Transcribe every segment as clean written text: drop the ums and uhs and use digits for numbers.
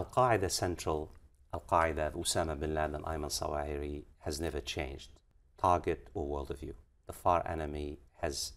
Al-Qaeda Central, Al-Qaeda of Osama bin Laden, Ayman al-Zawahiri has never changed. Target or worldview. The far enemy has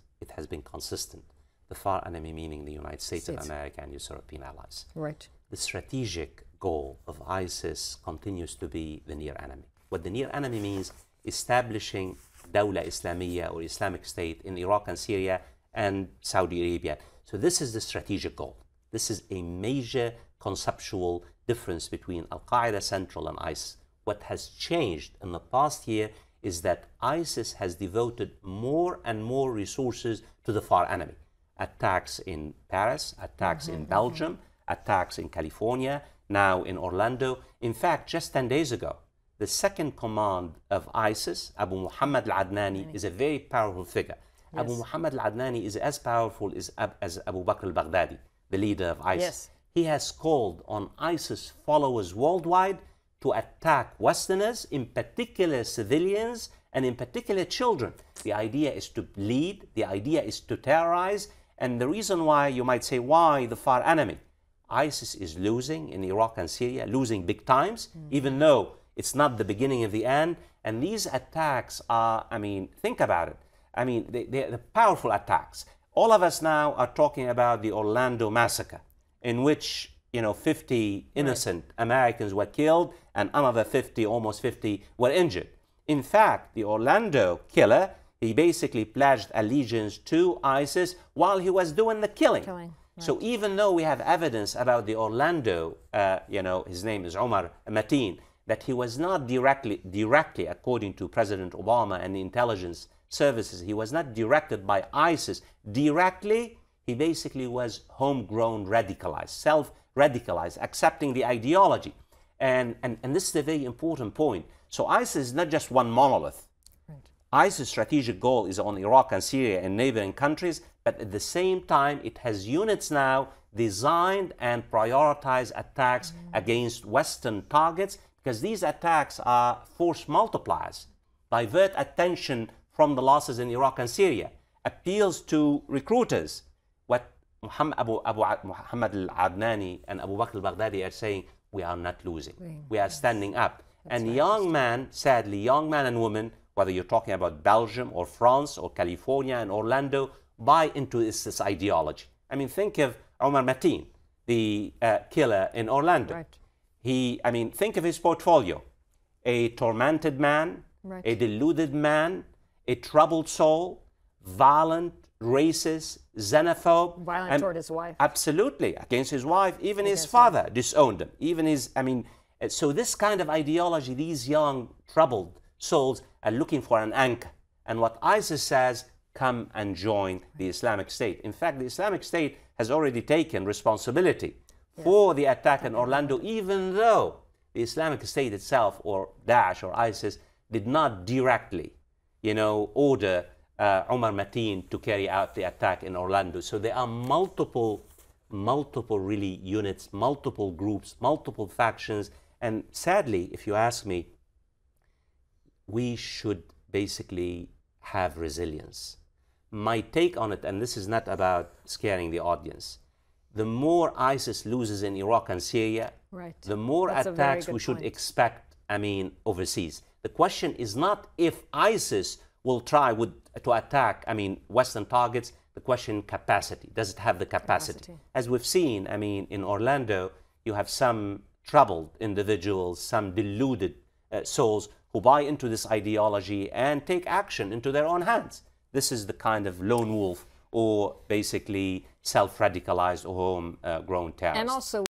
been consistent. The far enemy meaning the United States of America and its European allies. Right. The strategic goal of ISIS continues to be the near enemy. What the near enemy means, establishing dawla Islamiyya or Islamic State in Iraq and Syria and Saudi Arabia. So this is the strategic goal. This is a major conceptual difference between Al-Qaeda Central and ISIS. What has changed in the past year is that ISIS has devoted more and more resources to the far enemy. Attacks in Paris, attacks in Belgium, attacks in California, now in Orlando. In fact, just 10 days ago, the second command of ISIS, Abu Muhammad al-Adnani, is a very powerful figure. Yes. Abu Muhammad al-Adnani is as powerful as Abu Bakr al-Baghdadi, the leader of ISIS. Yes. He has called on ISIS followers worldwide to attack Westerners, in particular civilians, and in particular children. The idea is to lead, the idea is to terrorize, and the reason why, you might say, why the far enemy? ISIS is losing in Iraq and Syria, losing big times, even though it's not the beginning of the end, and these attacks are, I mean, think about it. I mean, they're powerful attacks. All of us now are talking about the Orlando massacre, in which, you know, 50 innocent Americans were killed and another 50, almost 50, were injured. In fact, the Orlando killer, he basically pledged allegiance to ISIS while he was doing the killing. Right. So even though we have evidence about the Orlando, you know, his name is Omar Mateen, that he was not directly, according to President Obama and the intelligence services, he was not directed by ISIS directly. He basically was homegrown, radicalized, self-radicalized, accepting the ideology. And this is a very important point. So ISIS is not just one monolith. Right. ISIS' strategic goal is on Iraq and Syria and neighboring countries, but at the same time, it has units now designed and prioritized attacks against Western targets, because these attacks are force multipliers, divert attention from the losses in Iraq and Syria, appeals to recruiters. What Abu Muhammad al-Adnani and Abu Bakr al-Baghdadi are saying, we are not losing. We are standing up. That's and young men, sadly, young men and women, whether you're talking about Belgium or France or California and Orlando, buy into this ideology. I mean, think of Omar Mateen, the killer in Orlando. Right. I mean, think of his portfolio. A tormented man, a deluded man, a troubled soul, violent, racist, xenophobe. Violent toward his wife. Absolutely, against his wife. Even his father disowned him. Even his, I mean, so this kind of ideology, these young, troubled souls are looking for an anchor. And what ISIS says, come and join the Islamic State. In fact, the Islamic State has already taken responsibility for the attack in Orlando, even though the Islamic State itself, or Daesh or ISIS, did not directly, you know, order Omar Mateen to carry out the attack in Orlando. So there are multiple really units, multiple groups, multiple factions. And sadly, if you ask me, we should basically have resilience. My take on it, and this is not about scaring the audience, the more ISIS loses in Iraq and Syria, the more attacks we should expect, I mean, overseas. The question is not if ISIS will try to attack, I mean, Western targets. The question, capacity. Does it have the capacity? As we've seen, I mean, in Orlando, you have some troubled individuals, some deluded souls who buy into this ideology and take action into their own hands. This is the kind of lone wolf or basically self-radicalized or homegrown terrorists.